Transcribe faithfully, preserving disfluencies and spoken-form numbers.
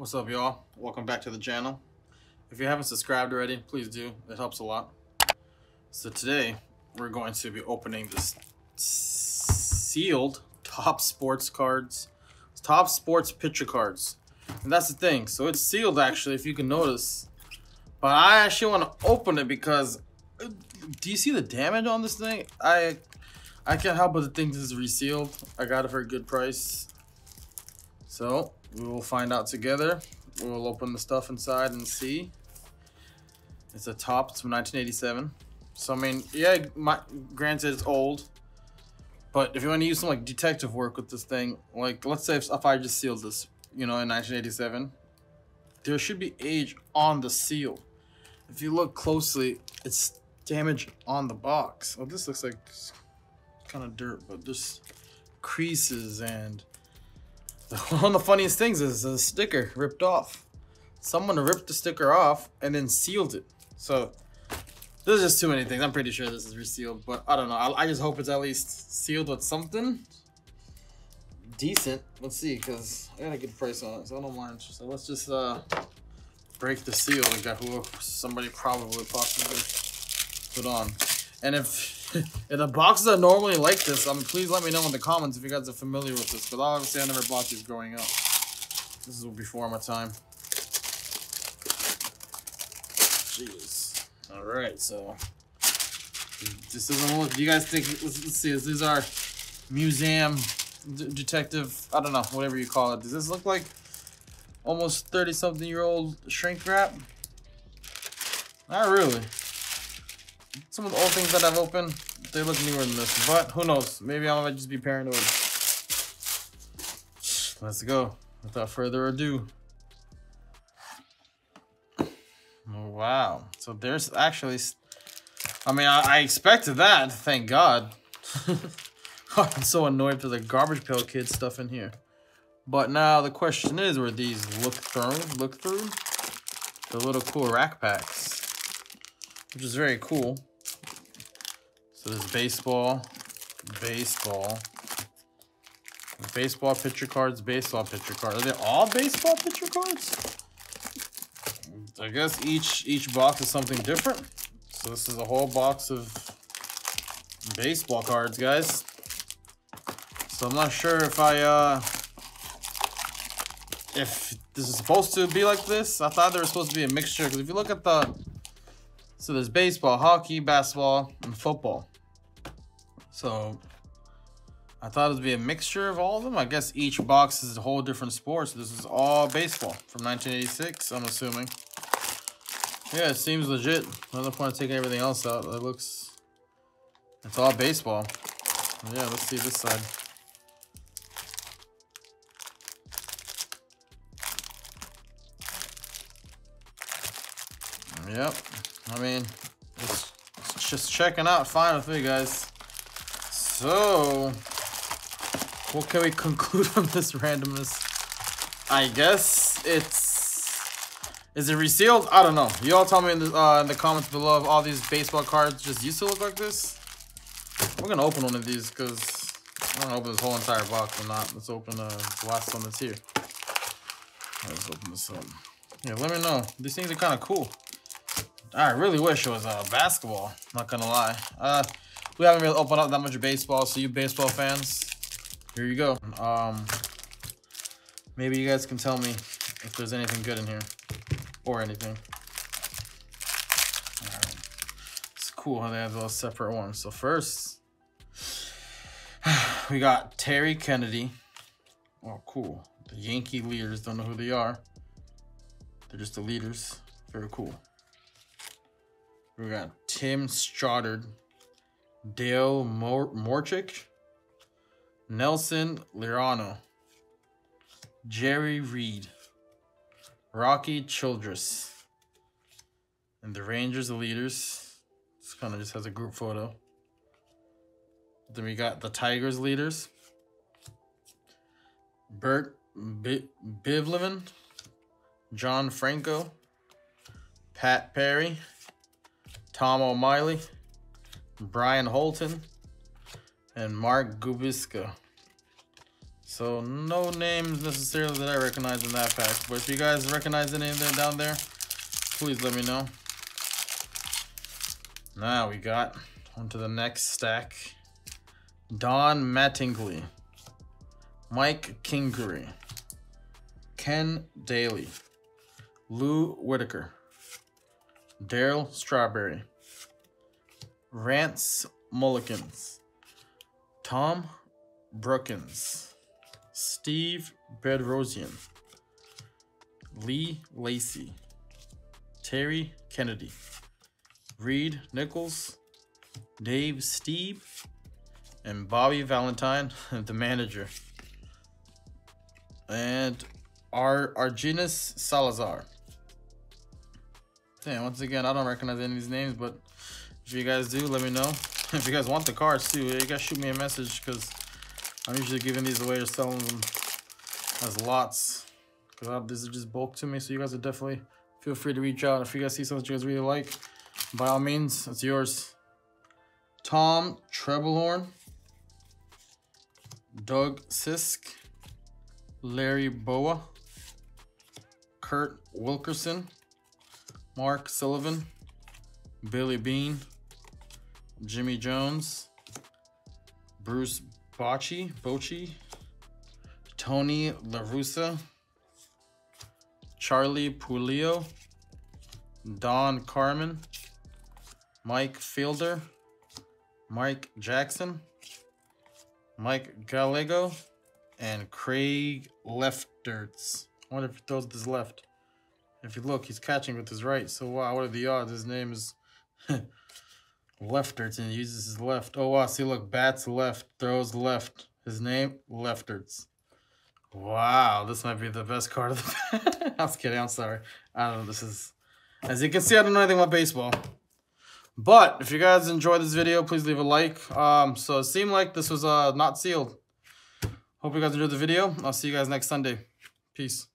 What's up, y'all? Welcome back to the channel. If you haven't subscribed already, please do. It helps a lot. So today, we're going to be opening this sealed Topps Sports cards. Topps Sports picture cards. And that's the thing. So it's sealed, actually, if you can notice. But I actually want to open it because... do you see the damage on this thing? I... I can't help but think this is resealed. I got it for a good price. So, we will find out together. We will open the stuff inside and see. It's a Topps from nineteen eighty-seven. So, I mean, yeah, my, granted it's old. But if you want to use some, like, detective work with this thing, like, let's say if, if I just sealed this, you know, in nineteen eighty-seven, there should be age on the seal. If you look closely, it's damaged on the box. Well, this looks like... kind of dirt, but just creases. And one of the funniest things is the sticker ripped off. Someone ripped the sticker off and then sealed it. So there's just too many things. I'm pretty sure this is resealed, but I don't know. I, I just hope it's at least sealed with something decent. Let's see, because I got a good price on it, so I don't mind. So let's just uh break the seal. We got who somebody probably possibly put on. And if if the boxes are normally like this, um, please let me know in the comments if you guys are familiar with this. Because obviously I never bought these growing up. This is before my time. Jeez. Alright, so. This doesn't look. Do you guys think. Let's, let's see. Is these are museum d detective. I don't know. Whatever you call it. Does this look like almost thirty something year old shrink wrap? Not really. Some of the old things that I've opened, they look newer than this, but who knows? Maybe I might just be paranoid. Let's go. Without further ado. Oh, wow. So there's actually... I mean, I, I expected that. Thank God. I'm so annoyed for the Garbage Pail Kids stuff in here. But now the question is, were these look through? Look through? The little cool rack packs. Which is very cool. So there's baseball, baseball, baseball picture cards, baseball picture cards. Are they all baseball picture cards? I guess each each box is something different. So this is a whole box of baseball cards, guys. So I'm not sure if I uh if this is supposed to be like this. I thought there was supposed to be a mixture, because if you look at the... so there's baseball, hockey, basketball, and football. So I thought it would be a mixture of all of them. I guess each box is a whole different sport. So this is all baseball from nineteen eighty-six, I'm assuming. Yeah, it seems legit. There's no point in taking everything else out. It looks... it's all baseball. Yeah, let's see this side. Yep. I mean, it's, it's just checking out fine with me, guys. So, what can we conclude from this randomness? I guess it's... is it resealed? I don't know. You all tell me in the, uh, in the comments below if all these baseball cards just used to look like this. We're going to open one of these because I'm going to open this whole entire box or not. Let's open uh, the last one that's here. Let's open this up. Yeah, let me know. These things are kind of cool. I really wish it was uh, basketball, not gonna lie. Uh, we haven't really opened up that much baseball, so you baseball fans, here you go. Um, maybe you guys can tell me if there's anything good in here, or anything. All right. It's cool how they have those separate ones. So first, we got Terry Kennedy. Oh, cool. The Yankee leaders, don't know who they are. They're just the leaders, very cool. We got Tim Stoddard, Dale Morchick, Nelson Lirano, Jerry Reed, Rocky Childress, and the Rangers, the leaders. This kind of just has a group photo. Then we got the Tigers leaders, Bert Blyleven, John Franco, Pat Perry, Tom O'Malley, Brian Holton, and Mark Gubiska. So no names necessarily that I recognize in that pack. But if you guys recognize any of them down there, please let me know. Now we got on to the next stack. Don Mattingly, Mike Kingery, Ken Daly, Lou Whitaker, Daryl Strawberry, Rance Mulliniks, Tom Brookens, Steve Bedrosian, Lee Lacy, Terry Kennedy, Reed Nichols, Dave Steve, and Bobby Valentine, the manager, and Ar Argenis Salazar. Damn, once again, I don't recognize any of these names, but if you guys do, let me know. If you guys want the cards too, you guys shoot me a message, because I'm usually giving these away or selling them as lots, because these are just bulk to me. So you guys are definitely feel free to reach out. If you guys see something you guys really like, by all means, it's yours. Tom Treblehorn, Doug Sisk, Larry Bowa, Kurt Wilkerson, Mark Sullivan, Billy Bean, Jimmy Jones, Bruce Bocci, Bocci, Tony LaRussa, Charlie Puglio, Don Carmen, Mike Fielder, Mike Jackson, Mike Gallego, and Craig Lefterts. I wonder if he throws this left. If you look, he's catching with his right. So, wow, what are the odds? His name is Lefterts, and he uses his left. Oh, wow, see, look, bats left, throws left. His name, Lefterts. Wow, this might be the best card of the I was kidding, I'm sorry. I don't know, this is... As you can see, I don't know anything about baseball. But if you guys enjoyed this video, please leave a like. Um, so it seemed like this was uh, not sealed. Hope you guys enjoyed the video. I'll see you guys next Sunday. Peace.